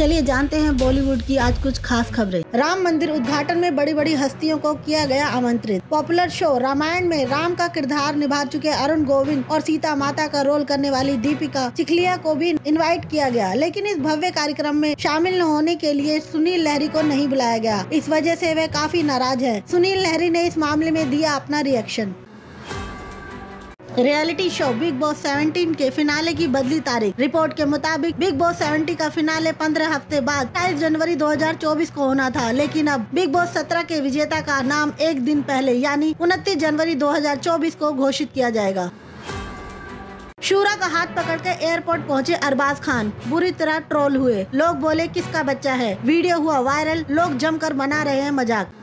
चलिए जानते हैं बॉलीवुड की आज कुछ खास खबरें। राम मंदिर उद्घाटन में बड़ी बड़ी हस्तियों को किया गया आमंत्रित। पॉपुलर शो रामायण में राम का किरदार निभा चुके अरुण गोविल और सीता माता का रोल करने वाली दीपिका चिखलिया को भी इनवाइट किया गया, लेकिन इस भव्य कार्यक्रम में शामिल न होने के लिए सुनील लहरी को नहीं बुलाया गया। इस वजह से वे काफी नाराज हैं। सुनील लहरी ने इस मामले में दिया अपना reaction. Reality show Bigg Boss 17 के फिनाले की बदली तारीख। रिपोर्ट के मुताबिक बिग बॉस 70 का फिनाले 15 हफ्ते बाद 28 जनवरी 2024 को होना था, लेकिन अब बिग बॉस 17 के विजेता का नाम एक दिन पहले यानी 29 जनवरी 2024 को घोषित किया जाएगा। शूरा का हाथ पकड़कर एयरपोर्ट पहुंचे अरबाज खान, बुरी तरह ट्रोल हुए। लोग बोले किसका बच्चा है। वीडियो हुआ वायरल, लोग जमकर मना रहे हैं मजाक।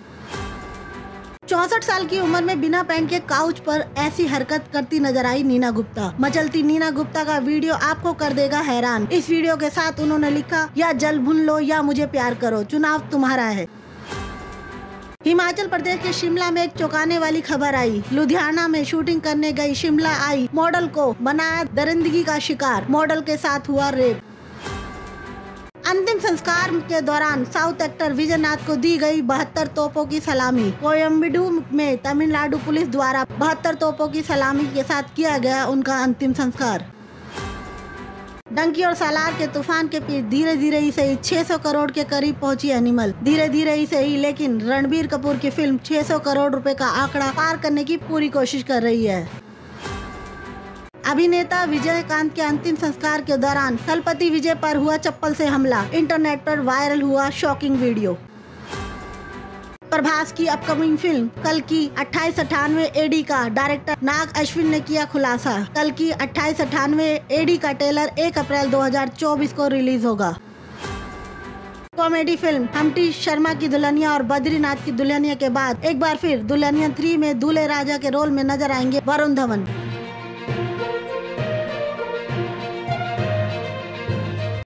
64 साल की उम्र में बिना पैंट के काउच पर ऐसी हरकत करती नजर आई नीना गुप्ता। मचलती नीना गुप्ता का वीडियो आपको कर देगा हैरान। इस वीडियो के साथ उन्होंने लिखा, या जल भून लो या मुझे प्यार करो, चुनाव तुम्हारा है। हिमाचल प्रदेश के शिमला में एक चौंकाने वाली खबर आई। लुधियाना में शूटिंग करने गई शिमला आई मॉडल को बनाया दरिंदगी का शिकार, मॉडल के साथ हुआ रेप। अंतिम संस्कार के दौरान साउथ एक्टर विजयनाथ को दी गई 72 तोपों की सलामी। कोयम्बेडू में तमिलनाडु पुलिस द्वारा 72 तोपों की सलामी के साथ किया गया उनका अंतिम संस्कार। डंकी और सालार के तूफान के पीछे धीरे धीरे ही सही 600 करोड़ के करीब पहुंची एनिमल। धीरे धीरे ही सही लेकिन रणबीर कपूर की फिल्म 600 करोड़ रुपए का आंकड़ा पार करने की पूरी कोशिश कर रही है। अभिनेता विजयकांत के अंतिम संस्कार के दौरान थलपति विजय पर हुआ चप्पल से हमला, इंटरनेट पर वायरल हुआ शॉकिंग वीडियो। प्रभास की अपकमिंग फिल्म कल की 2898 AD का डायरेक्टर नाग अश्विन ने किया खुलासा। कल की 2898 AD का ट्रेलर 1 अप्रैल 2024 को रिलीज होगा। कॉमेडी फिल्म हम्प्टी शर्मा की दुल्हनिया और बद्रीनाथ की दुल्हनिया के बाद एक बार फिर दुल्हनिया 3 में दूल्हे राजा के रोल में नजर आएंगे वरुण धवन।